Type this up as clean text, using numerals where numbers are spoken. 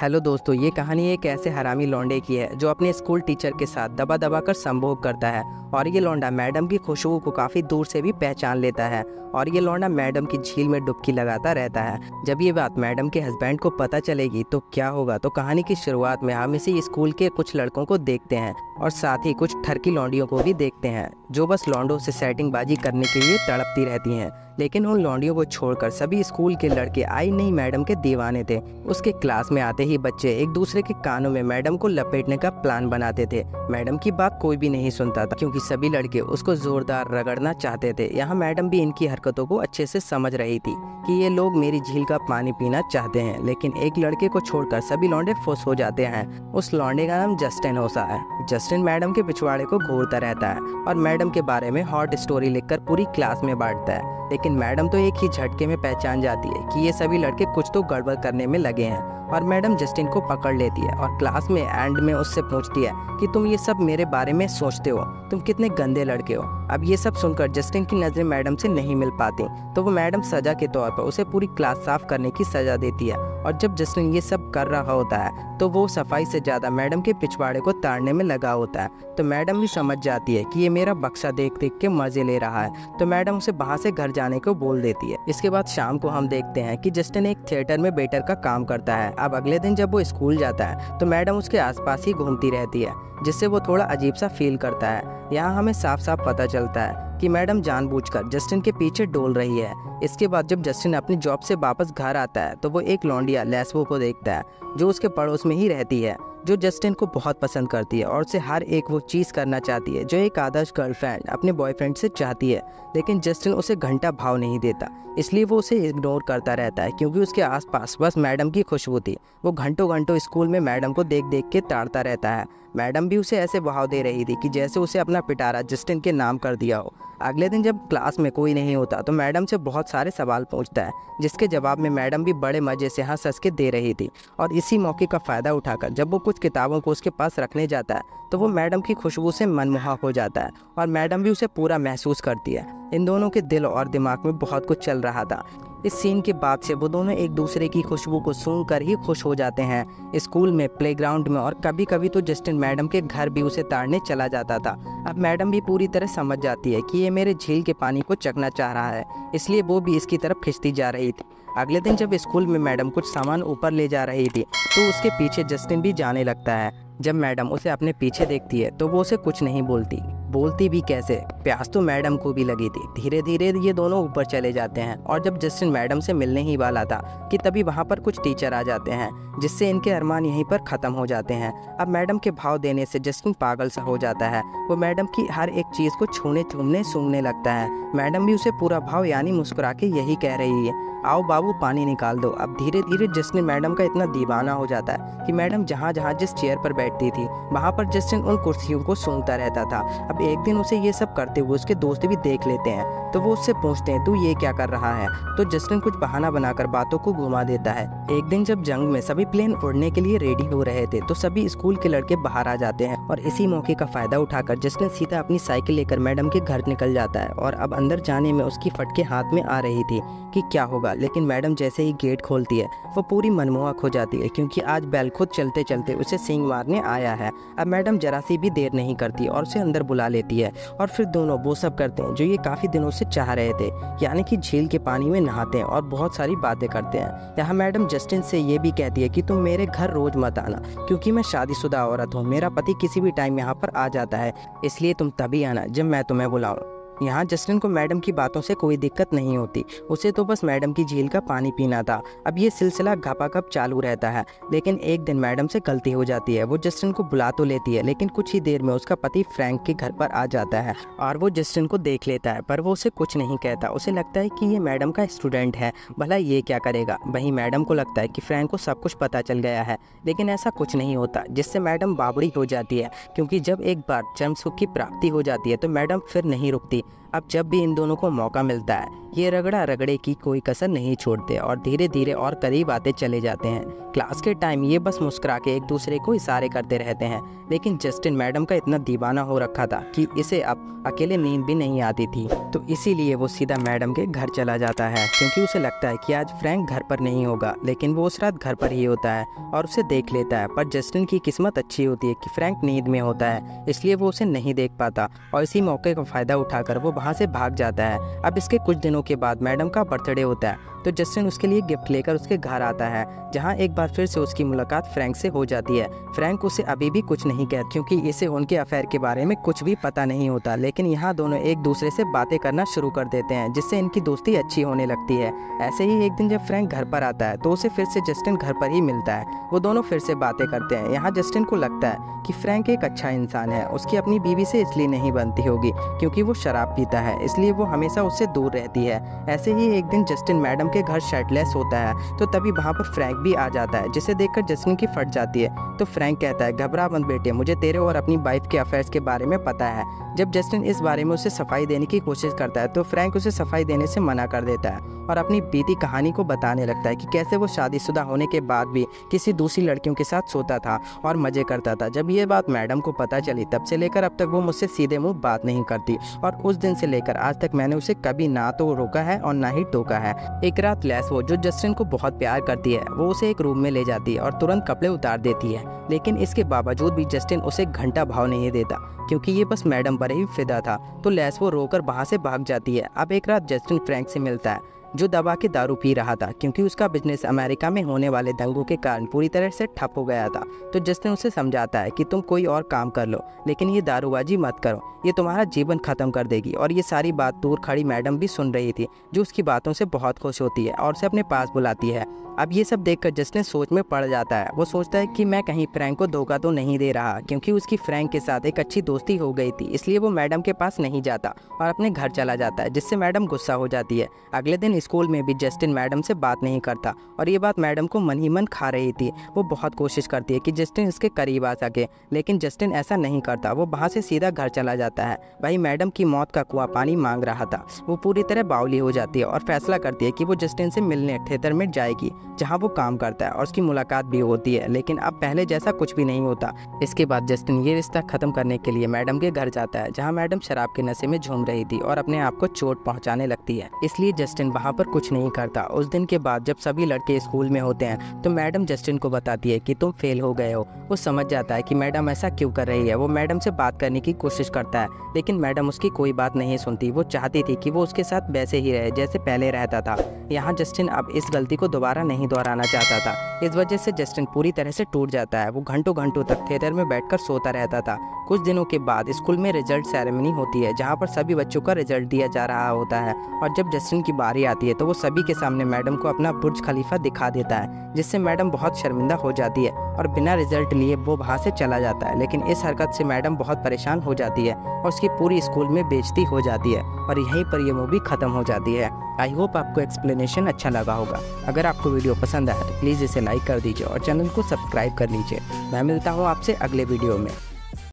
Hello दोस्तों, ये कहानी एक ऐसे हरामी लौंडे की है जो अपने स्कूल टीचर के साथ दबा दबा कर संभोग करता है। और ये लौंडा मैडम की खुशबू को काफ़ी दूर से भी पहचान लेता है और ये लौंडा मैडम की झील में डुबकी लगाता रहता है। जब ये बात मैडम के हस्बैंड को पता चलेगी तो क्या होगा, तो कहानी की शुरुआत में हम इसी स्कूल के कुछ लड़कों को देखते हैं और साथ ही कुछ ठरकी लौंडियों को भी देखते हैं जो बस लौंडों से सेटिंगबाजी करने के लिए तड़पती रहती हैं। लेकिन उन लौंडियों को छोड़कर सभी स्कूल के लड़के आई नहीं मैडम के दीवाने थे। उसके क्लास में आते ही बच्चे एक दूसरे के कानों में मैडम को लपेटने का प्लान बनाते थे। मैडम की बात कोई भी नहीं सुनता था क्योंकि सभी लड़के उसको जोरदार रगड़ना चाहते थे। यहाँ मैडम भी इनकी हरकतों को अच्छे से समझ रही थी कि ये लोग मेरी झील का पानी पीना चाहते हैं। लेकिन एक लड़के को छोड़कर सभी लौंडे फुस हो जाते हैं। उस लौंडे का नाम जस्टिन होसा है। जस्टिन मैडम के पिछवाड़े को घूरता रहता है और मैडम के बारे में हॉट स्टोरी लिखकर पूरी क्लास में बांटता है। लेकिन मैडम तो एक ही झटके में पहचान जाती है कि ये सभी लड़के कुछ तो गड़बड़ करने में लगे हैं और मैडम जस्टिन को पकड़ लेती है और क्लास में एंड में उससे पूछती है कि तुम ये सब मेरे बारे में सोचते हो, तुम कितने गंदे लड़के हो। अब ये सब सुनकर जस्टिन की नज़रें मैडम से नहीं मिल पाती तो वो मैडम सज़ा के तौर पर उसे पूरी क्लास साफ करने की सज़ा देती है। और जब जस्टिन ये सब कर रहा होता है तो वो सफाई से ज़्यादा मैडम के पिछवाड़े को ताड़ने में लगा होता है। तो मैडम भी समझ जाती है कि ये मेरा बक्सा देख देख के मज़े ले रहा है तो मैडम उसे बाहर से घर जाने को बोल देती है। इसके बाद शाम को हम देखते हैं कि जस्टिन एक थिएटर में वेटर का काम करता है। अब अगले दिन जब वो स्कूल जाता है तो मैडम उसके आसपास ही घूमती रहती है जिससे वो थोड़ा अजीब सा फील करता है। यहाँ हमें साफ साफ पता चलता है कि मैडम जानबूझकर जस्टिन के पीछे डोल रही है। इसके बाद जब जस्टिन अपनी जॉब से वापस घर आता है तो वो एक लौंडिया लेस्बो को देखता है जो उसके पड़ोस में ही रहती है, जो जस्टिन को बहुत पसंद करती है और उसे हर एक वो चीज़ करना चाहती है जो एक आदर्श गर्लफ्रेंड अपने बॉयफ्रेंड से चाहती है। लेकिन जस्टिन उसे घंटा भाव नहीं देता, इसलिए वो उसे इग्नोर करता रहता है क्योंकि उसके आसपास बस मैडम की खुशबू थी। वो घंटों घंटों स्कूल में मैडम को देख देख के ताड़ता रहता है। मैडम भी उसे ऐसे बहाव दे रही थी कि जैसे उसे अपना पिटारा जस्टिन के नाम कर दिया हो। अगले दिन जब क्लास में कोई नहीं होता तो मैडम से बहुत सारे सवाल पूछता है जिसके जवाब में मैडम भी बड़े मज़े से हंस हंस के दे रही थी। और इसी मौके का फ़ायदा उठाकर जब वो कुछ किताबों को उसके पास रखने जाता है तो वो मैडम की खुशबू से मनमोहक हो जाता है और मैडम भी उसे पूरा महसूस करती है। इन दोनों के दिल और दिमाग में बहुत कुछ चल रहा था। इस सीन के बाद से वो दोनों एक दूसरे की खुशबू को सूंघकर ही खुश हो जाते हैं। स्कूल में, प्लेग्राउंड में और कभी कभी तो जस्टिन मैडम के घर भी उसे ताड़ने चला जाता था। अब मैडम भी पूरी तरह समझ जाती है कि ये मेरे झील के पानी को चखना चाह रहा है, इसलिए वो भी इसकी तरफ खिंचती जा रही थी। अगले दिन जब स्कूल में मैडम कुछ सामान ऊपर ले जा रही थी तो उसके पीछे जस्टिन भी जाने लगता है। जब मैडम उसे अपने पीछे देखती है तो वो उसे कुछ नहीं बोलती भी कैसे, प्यास तो मैडम को भी लगी थी। धीरे धीरे ये दोनों ऊपर चले जाते हैं और जब जस्टिन मैडम से मिलने ही वाला था कि तभी वहाँ पर कुछ टीचर आ जाते हैं जिससे इनके अरमान यहीं पर ख़त्म हो जाते हैं। अब मैडम के भाव देने से जस्टिन पागल सा हो जाता है। वो मैडम की हर एक चीज़ को छूने सूंघने लगता है। मैडम भी उसे पूरा भाव यानी मुस्कुरा के यही कह रही है, आओ बाबू पानी निकाल दो। अब धीरे धीरे जस्टिन मैडम का इतना दीवाना हो जाता है कि मैडम जहाँ जिस चेयर पर बैठती थी वहाँ पर जस्टिन उन कुर्सियों को सूंघता रहता था। अब एक दिन उसे ये सब करते हुए उसके दोस्त भी देख लेते हैं तो वो उससे पूछते हैं, तू ये क्या कर रहा है। तो जस्टिन कुछ बहाना बनाकर बातों को घुमा देता है। एक दिन जब जंग में सभी प्लेन उड़ने के लिए रेडी हो रहे थे तो सभी स्कूल के लड़के बाहर आ जाते हैं और इसी मौके का फ़ायदा उठाकर जस्टिन सीधा अपनी साइकिल लेकर मैडम के घर निकल जाता है। और अब अंदर जाने में उसकी फटके हाथ में आ रही थी कि क्या होगा, लेकिन मैडम जैसे ही गेट खोलती है वो पूरी मनमोहक हो जाती है क्योंकि आज बैल खुद चलते चलते उसे सींग मारने आया है। अब मैडम जरा सी भी देर नहीं करती और उसे अंदर बुला लेती है और फिर दोनों वो सब करते हैं जो ये काफ़ी दिनों से चाह रहे थे, यानी कि झील के पानी में नहाते हैं और बहुत सारी बातें करते हैं। यहाँ मैडम जस्टिन से ये भी कहती है कि तुम मेरे घर रोज़ मत आना क्योंकि मैं शादीशुदा औरत हूँ, मेरा पति किसी भी टाइम यहाँ पर आ जाता है, इसलिए तुम तभी आना जब मैं तुम्हें बुलाऊँ। यहाँ जस्टिन को मैडम की बातों से कोई दिक्कत नहीं होती, उसे तो बस मैडम की झील का पानी पीना था। अब ये सिलसिला घपाघप चालू रहता है। लेकिन एक दिन मैडम से गलती हो जाती है। वो जस्टिन को बुला तो लेती है लेकिन कुछ ही देर में उसका पति फ्रैंक के घर पर आ जाता है और वो जस्टिन को देख लेता है पर वो उसे कुछ नहीं कहता। उसे लगता है कि ये मैडम का स्टूडेंट है, भला ये क्या करेगा। वहीं मैडम को लगता है कि फ्रैंक को सब कुछ पता चल गया है लेकिन ऐसा कुछ नहीं होता, जिससे मैडम बावड़ी हो जाती है क्योंकि जब एक बार चरम सुख की प्राप्ति हो जाती है तो मैडम फिर नहीं रुकती। अब जब भी इन दोनों को मौका मिलता है ये रगड़ा रगड़े की कोई कसर नहीं छोड़ते और धीरे धीरे और करीब आते चले जाते हैं। क्लास के टाइम ये बस मुस्कुरा के एक दूसरे को इशारे करते रहते हैं, लेकिन जस्टिन मैडम का इतना दीवाना हो रखा था कि इसे अब अकेले नींद भी नहीं आती थी, तो इसीलिए वो सीधा मैडम के घर चला जाता है क्योंकि उसे लगता है कि आज फ्रैंक घर पर नहीं होगा। लेकिन वो उस रात घर पर ही होता है और उसे देख लेता है, पर जस्टिन की किस्मत अच्छी होती है कि फ्रैंक नींद में होता है इसलिए वो उसे नहीं देख पाता और इसी मौके का फ़ायदा उठाकर वो वहाँ से भाग जाता है। अब इसके कुछ दिनों के बाद मैडम का बर्थडे होता है तो जस्टिन उसके लिए गिफ्ट लेकर उसके घर आता है, जहाँ एक बार फिर से उसकी मुलाकात फ्रैंक से हो जाती है। फ्रैंक उसे अभी भी कुछ नहीं कहता क्योंकि इसे उनके अफेयर के बारे में कुछ भी पता नहीं होता, लेकिन यहाँ दोनों एक दूसरे से बातें करना शुरू कर देते हैं जिससे इनकी दोस्ती अच्छी होने लगती है। ऐसे ही एक दिन जब फ्रैंक घर पर आता है तो उसे फिर से जस्टिन घर पर ही मिलता है, वो दोनों फिर से बातें करते हैं। यहाँ जस्टिन को लगता है कि फ्रैंक एक अच्छा इंसान है, उसकी अपनी बीवी से इसलिए नहीं बनती होगी क्योंकि वो शराब पीता है इसलिए वो हमेशा उससे दूर रहती है। ऐसे ही एक दिन जस्टिन मैडम के घर शर्टलेस होता है तो तभी वहाँ पर फ्रैंक भी आ जाता है, जिसे देखकर जस्टिन की फट जाती है। तो फ्रैंक कहता है, घबरा मत बेटे, मुझे तेरे और अपनी वाइफ के अफेयर्स के बारे में पता है। जब जस्टिन इस बारे में उसे सफाई देने की कोशिश करता है तो फ्रैंक उसे सफाई देने से मना कर देता है और अपनी बीती कहानी को बताने लगता है कि कैसे वो शादीशुदा होने के बाद भी किसी दूसरी लड़कियों के साथ सोता था और मज़े करता था। जब ये बात मैडम को पता चली तब से लेकर अब तक वो मुझसे सीधे मुँह बात नहीं करती और उस दिन से लेकर आज तक मैंने उसे कभी ना तो रोका है और ना ही टोका है। एक रात लैसवो, जो जस्टिन को बहुत प्यार करती है, वो उसे एक रूम में ले जाती है और तुरंत कपड़े उतार देती है, लेकिन इसके बावजूद भी जस्टिन उसे घंटा भाव नहीं देता क्योंकि ये बस मैडम पर ही फिदा था। तो लैसवो रोकर वहाँ से भाग जाती है। अब एक रात जस्टिन फ्रैंक से मिलता है जो दबा के दारू पी रहा था क्योंकि उसका बिजनेस अमेरिका में होने वाले दंगों के कारण पूरी तरह से ठप हो गया था। तो जस्टिन उसे समझाता है कि तुम कोई और काम कर लो लेकिन ये दारूबाजी मत करो, ये तुम्हारा जीवन ख़त्म कर देगी। और ये सारी बात दूर खड़ी मैडम भी सुन रही थी जो उसकी बातों से बहुत खुश होती है और उसे अपने पास बुलाती है। अब ये सब देखकर जस्टिन सोच में पड़ जाता है। वो सोचता है कि मैं कहीं फ्रैंक को धोखा तो नहीं दे रहा क्योंकि उसकी फ्रैंक के साथ एक अच्छी दोस्ती हो गई थी, इसलिए वो मैडम के पास नहीं जाता और अपने घर चला जाता है, जिससे मैडम गुस्सा हो जाती है। अगले दिन स्कूल में भी जस्टिन मैडम से बात नहीं करता और ये बात मैडम को मन ही मन खा रही थी। वो बहुत कोशिश करती है कि जस्टिन इसके करीब आ सके लेकिन जस्टिन ऐसा नहीं करता, वो वहाँ से सीधा घर चला जाता है। भाई मैडम की मौत का कुआं पानी मांग रहा था। वो पूरी तरह बावली हो जाती है और फैसला करती है कि वो जस्टिन से मिलने थिएटर में जाएगी जहाँ वो काम करता है और उसकी मुलाकात भी होती है, लेकिन अब पहले जैसा कुछ भी नहीं होता। इसके बाद जस्टिन ये रिश्ता ख़त्म करने के लिए मैडम के घर जाता है जहाँ मैडम शराब के नशे में झूम रही थी और अपने आप को चोट पहुँचाने लगती है, इसलिए जस्टिन वहाँ पर कुछ नहीं करता। उस दिन के बाद जब सभी लड़के स्कूल में होते हैं तो मैडम जस्टिन को बताती है कि तुम फेल हो गए हो। वो समझ जाता है कि मैडम ऐसा क्यों कर रही है। वो मैडम से बात करने की कोशिश करता है लेकिन मैडम उसकी कोई बात नहीं सुनती। वो चाहती थी कि वो उसके साथ वैसे ही रहे जैसे पहले रहता था। यहाँ जस्टिन अब इस गलती को दोबारा नहीं दोहराना चाहता था। इस वजह से जस्टिन पूरी तरह से टूट जाता है। वो घंटों घंटों तक थिएटर में बैठकर सोता रहता था। कुछ दिनों के बाद स्कूल में रिजल्ट सेरेमनी होती है जहाँ पर सभी बच्चों का रिजल्ट दिया जा रहा होता है और जब जस्टिन की बारी आती है तो वो सभी के सामने मैडम को अपना बुर्ज खलीफा दिखा देता है, जिससे मैडम बहुत शर्मिंदा हो जाती है और बिना रिजल्ट लिए वो वहाँ से चला जाता है। लेकिन इस हरकत से मैडम बहुत परेशान हो जाती है और उसकी पूरी स्कूल में बेइज्जती हो जाती है और यहीं पर ये मूवी ख़त्म हो जाती है। आई होप आपको एक्सप्लेनेशन अच्छा लगा होगा। अगर आपको वीडियो पसंद आया तो प्लीज़ इसे लाइक कर दीजिए और चैनल को सब्सक्राइब कर लीजिए। मैं मिलता हूँ आपसे अगले वीडियो में।